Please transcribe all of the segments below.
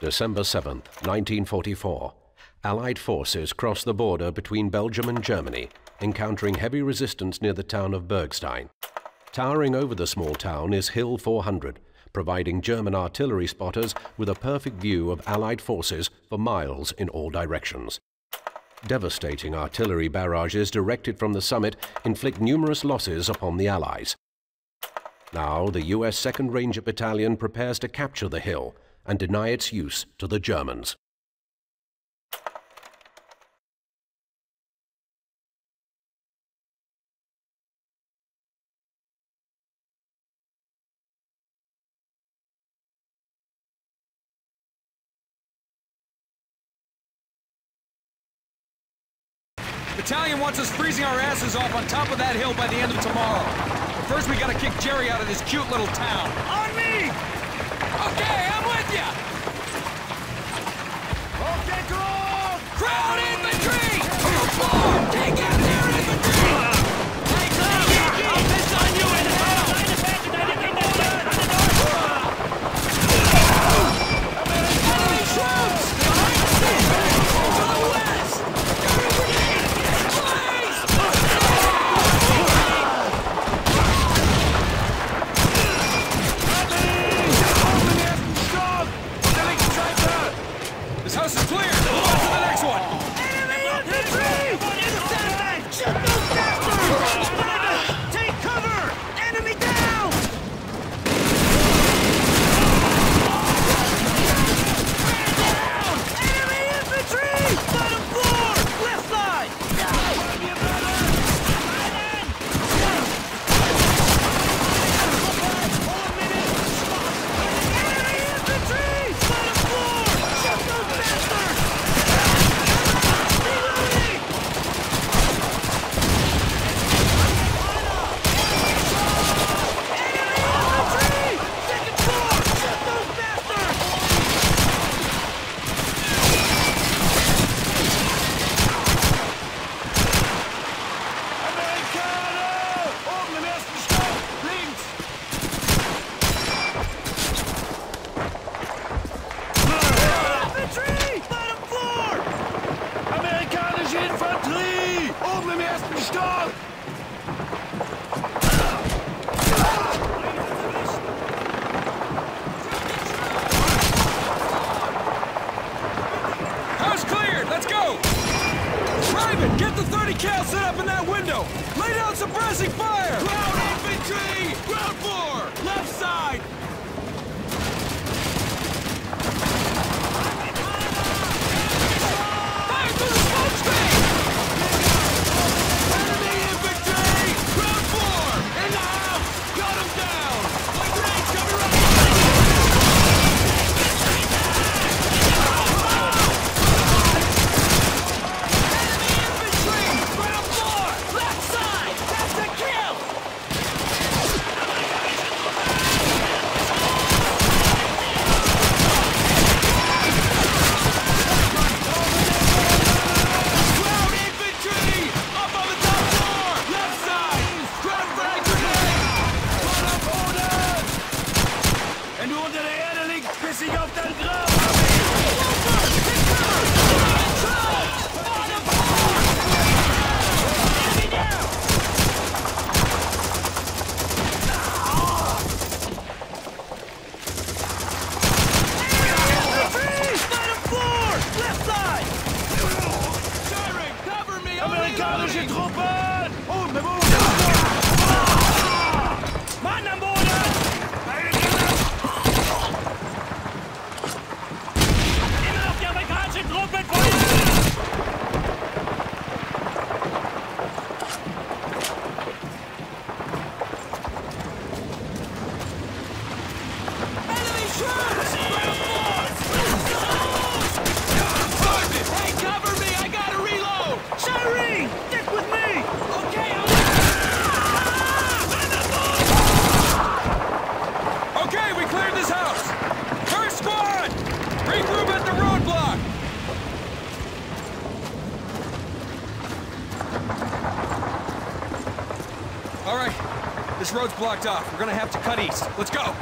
December 7th, 1944. Allied forces cross the border between Belgium and Germany, encountering heavy resistance near the town of Bergstein. Towering over the small town is Hill 400, providing German artillery spotters with a perfect view of Allied forces for miles in all directions. Devastating artillery barrages directed from the summit inflict numerous losses upon the Allies. Now the US 2nd Ranger Battalion prepares to capture the hill and deny its use to the Germans. Battalion wants us freezing our asses off on top of that hill by the end of tomorrow. But first we gotta kick Jerry out of this cute little town. On me! Okay, I'm with ya! Okay, girl! Crowd infantry! Take out their infantry! I'll piss on you in hell! Enemy troops! This road's blocked off. We're gonna have to cut east. Let's go!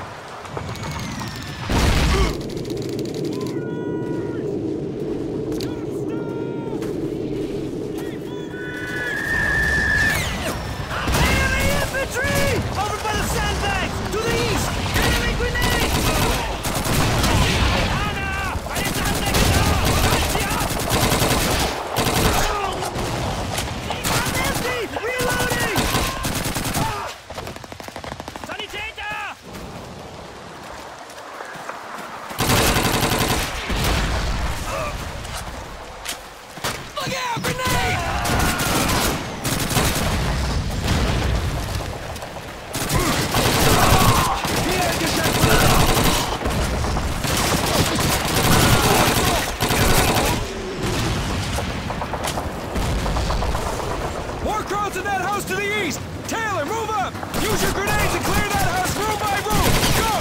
Use your grenades and clear that house room by room! Go!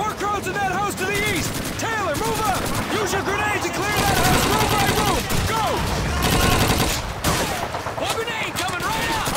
More crowds in that house to the east! Taylor, move up! Use your grenades and clear that house room by room! Go! More grenade coming right up!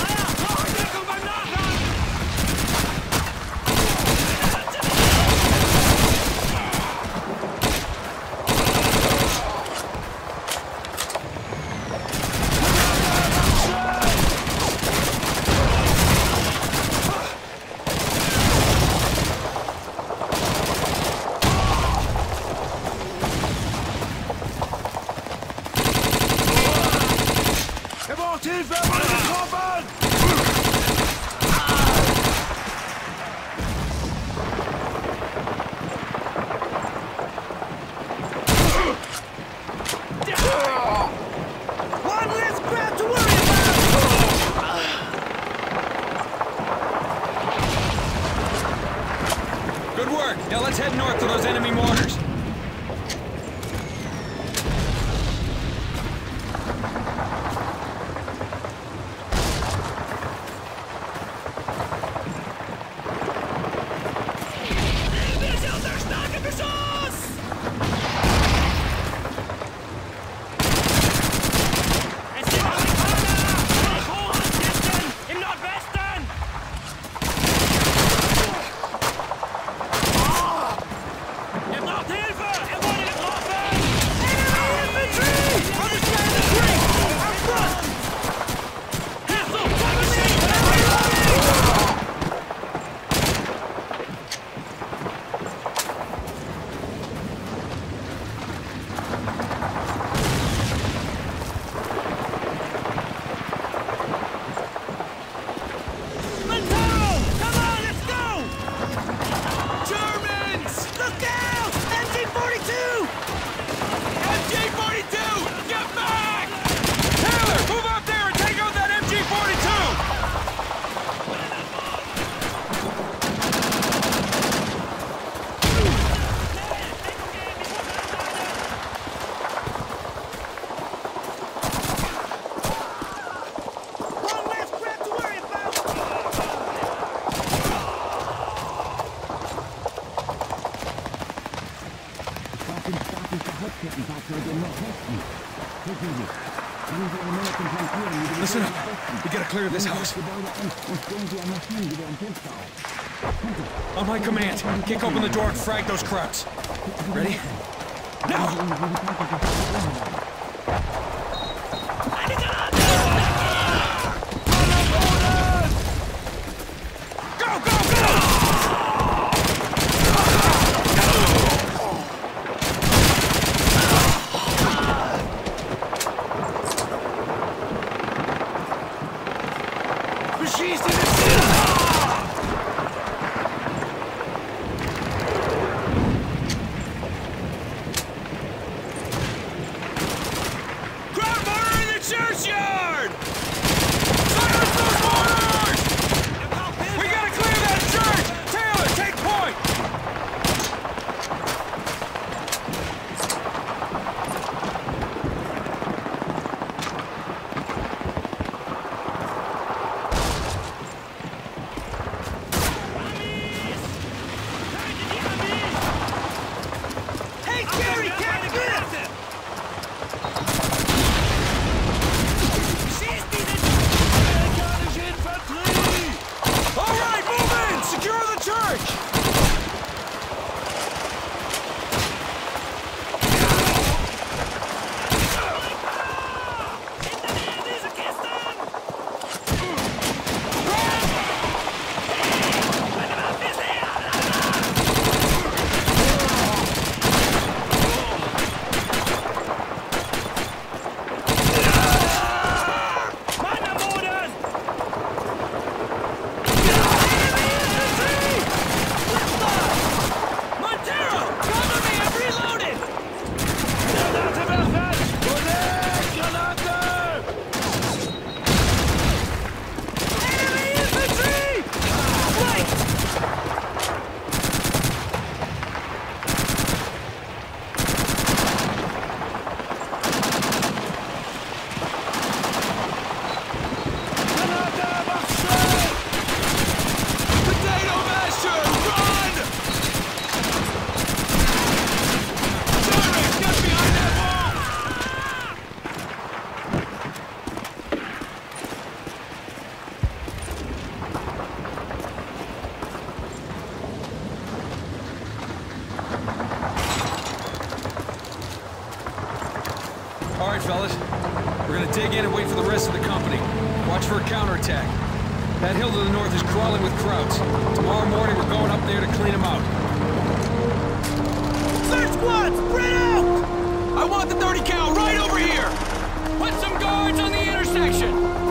Good work! Now let's head north to those enemy mortars. Listen up. We gotta clear this house. On my command, kick open the door and frag those crowds. Ready? Now! again and wait for the rest of the company. Watch for a counterattack. That hill to the north is crawling with crowds. Tomorrow morning we're going up there to clean them out. Third squad, spread out! I want the .30 cal right over here! Put some guards on the intersection!